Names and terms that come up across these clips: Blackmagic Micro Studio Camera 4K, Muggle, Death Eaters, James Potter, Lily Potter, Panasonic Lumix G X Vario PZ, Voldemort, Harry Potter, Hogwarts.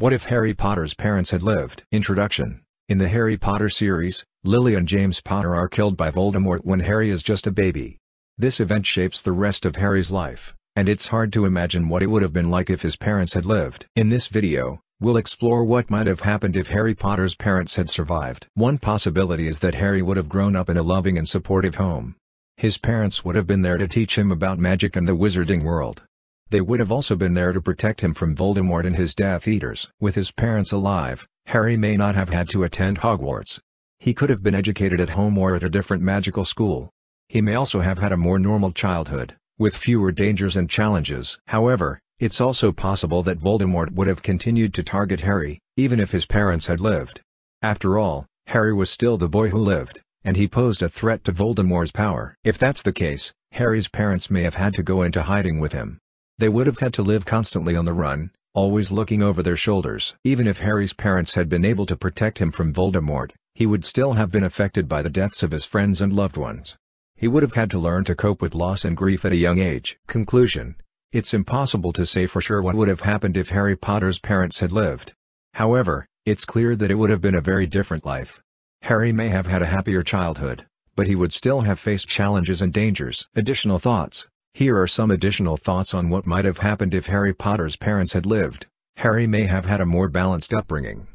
What if Harry Potter's parents had lived? Introduction. In the Harry Potter series, Lily and James Potter are killed by Voldemort when Harry is just a baby. This event shapes the rest of Harry's life, and it's hard to imagine what it would have been like if his parents had lived. In this video, we'll explore what might have happened if Harry Potter's parents had survived. One possibility is that Harry would have grown up in a loving and supportive home. His parents would have been there to teach him about magic and the wizarding world. They would have also been there to protect him from Voldemort and his Death Eaters. With his parents alive, Harry may not have had to attend Hogwarts. He could have been educated at home or at a different magical school. He may also have had a more normal childhood, with fewer dangers and challenges. However, it's also possible that Voldemort would have continued to target Harry, even if his parents had lived. After all, Harry was still the boy who lived, and he posed a threat to Voldemort's power. If that's the case, Harry's parents may have had to go into hiding with him. They would have had to live constantly on the run, always looking over their shoulders. Even if Harry's parents had been able to protect him from Voldemort, he would still have been affected by the deaths of his friends and loved ones. He would have had to learn to cope with loss and grief at a young age. Conclusion. It's impossible to say for sure what would have happened if Harry Potter's parents had lived. However, it's clear that it would have been a very different life. Harry may have had a happier childhood, but he would still have faced challenges and dangers. Additional thoughts. Here are some additional thoughts on what might have happened if Harry Potter's parents had lived. Harry may have had a more balanced upbringing.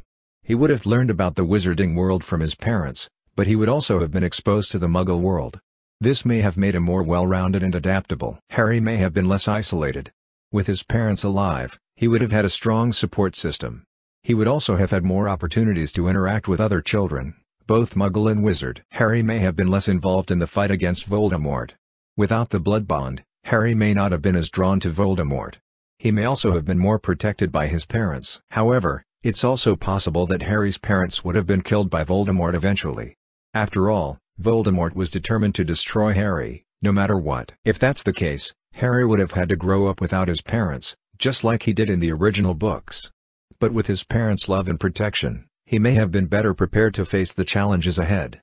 He would have learned about the wizarding world from his parents, but he would also have been exposed to the Muggle world. This may have made him more well-rounded and adaptable. Harry may have been less isolated. With his parents alive, he would have had a strong support system. He would also have had more opportunities to interact with other children, both Muggle and Wizard. Harry may have been less involved in the fight against Voldemort. Without the blood bond, Harry may not have been as drawn to Voldemort. He may also have been more protected by his parents. However, it's also possible that Harry's parents would have been killed by Voldemort eventually. After all, Voldemort was determined to destroy Harry, no matter what. If that's the case, Harry would have had to grow up without his parents, just like he did in the original books. But with his parents' love and protection, he may have been better prepared to face the challenges ahead.